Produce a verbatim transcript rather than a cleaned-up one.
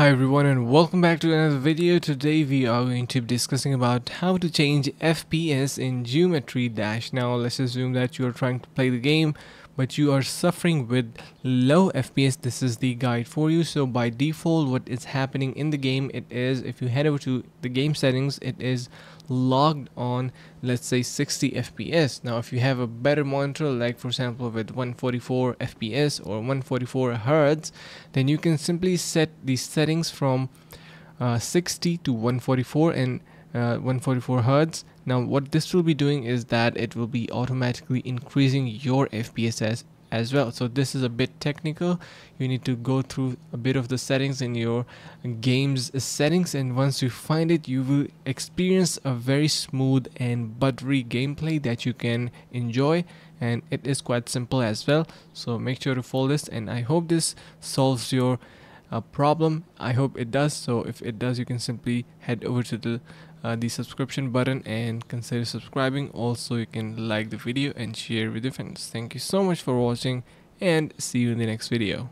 Hi everyone and welcome back to another video. Today we are going to be discussing about how to change F P S in Geometry Dash. Now let's assume that you are trying to play the game but you are suffering with low F P S. This is the guide for you. So by default what is happening in the game, it is if you head over to the game settings, it is logged on, let's say sixty F P S. Now if you have a better monitor, like for example with one forty-four F P S or one forty-four hertz, then you can simply set the settings from uh, sixty to one forty-four and uh, one forty-four hertz. Now what this will be doing is that it will be automatically increasing your F P S as, as well. So this is a bit technical. You need to go through a bit of the settings in your game's settings, and once you find it, you will experience a very smooth and buttery gameplay that you can enjoy, and it is quite simple as well. So make sure to follow this, and I hope this solves your a problem. I hope it does. So if it does, you can simply head over to the uh, the subscription button and consider subscribing. Also, you can like the video and share with your friends. Thank you so much for watching and see you in the next video.